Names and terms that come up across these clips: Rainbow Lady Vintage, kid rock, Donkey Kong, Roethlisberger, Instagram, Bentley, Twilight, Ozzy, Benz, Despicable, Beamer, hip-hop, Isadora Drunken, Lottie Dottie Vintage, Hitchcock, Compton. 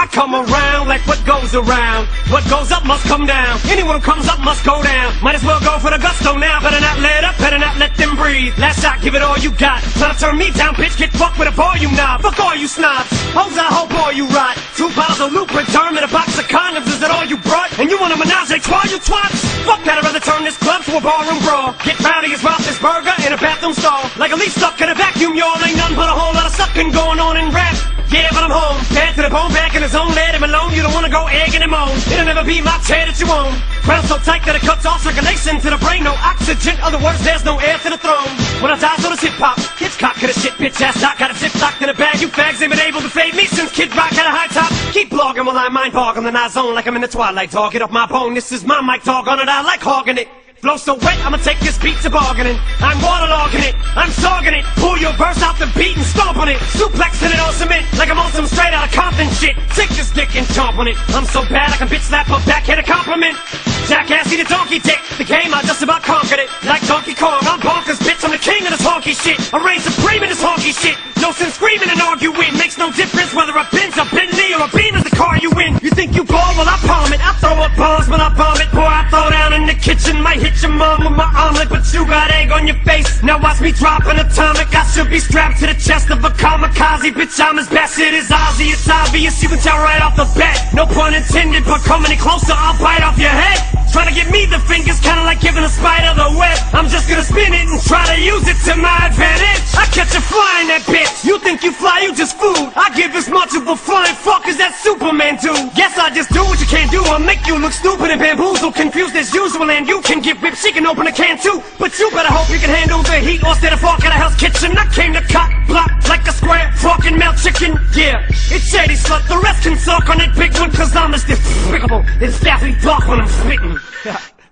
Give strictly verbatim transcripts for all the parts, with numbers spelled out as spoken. I come around like what goes around. What goes up must come down. Anyone who comes up must go down. Might as well go for the gusto now. Better not let up, better not let them breathe. Last shot, give it all you got. Try to turn me down, bitch, get fucked with a volume knob. Fuck all you snobs, hoes, I hope all you rot. Two bottles of loop return and a box of condoms. Is that all you brought? And you want a menage a trois, you twats? Fuck that, I'd rather turn this club to a ballroom brawl. Get rowdy as Roethlisberger in a bathroom stall. Like a leaf stuck in a vacuum, y'all. Ain't nothing but a whole lot of sucking going on in rap. Yeah, but I'm home, bad to the bone, back in the zone, let him alone, you don't wanna go egging him on. It'll never be my chair that you own. Crown so tight that it cuts off circulation to the brain, no oxygen, other words, there's no air to the throne. When I die, so does hip-hop, Hitchcock coulda shit, bitch ass doc, got a zip locked in a bag, you fags ain't been able to fade me since Kid Rock had a high top. Keep blogging while I mind bog on the night zone like I'm in the Twilight, dog, get off my bone, this is my mic, dog, on it, I like hogging it. Flow so wet, I'ma take this beat to bargaining. I'm waterlogging it, I'm sogging it. Pull your verse out the beat and stomp on it. Suplexing it on cement, like I'm on some straight out of Compton shit. Take this dick and chomp on it. I'm so bad I can bitch slap her back, hit a compliment. Jackass, eat a donkey dick. The game, I just about conquered it. Like Donkey Kong, I'm bonkers, bitch, I'm the king of this honky shit. I reign supreme in this honky shit. No sense screaming and arguing. Makes no difference whether a Benz, a Bentley, or a Beam is the car you win. You think you ball, well I palm it. I throw up bombs when I bomb it. Boy, I throw down in the kitchen, might hit your mom with my omelet, but you got egg on your face. Now watch me drop an atomic. I should be strapped to the chest of a kamikaze. Bitch, I'm as bastard as Ozzy. It's obvious, you can tell right off the bat. No pun intended, but come any closer, I'll bite off your head. Trying to give me the fingers, kinda like giving a spider the web. I'm just gonna spin it and try to use it to my advantage. I catch you flying, that bitch. You think you fly, you just food. I give as much of a flying fuck as that Superman do. Guess I just do what you can't do. I'll make you look stupid and bamboozled, confused as usual, and you can get whip, she can open a can too, but you better hope you can handle the heat or stay the fuck out of hell's kitchen. I came to cock block like a square fucking melt chicken. Yeah, it's shady slut, the rest can suck on that big one, cause I'm as despicable. It's deathly dark when I'm spitting.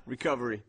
Recovery.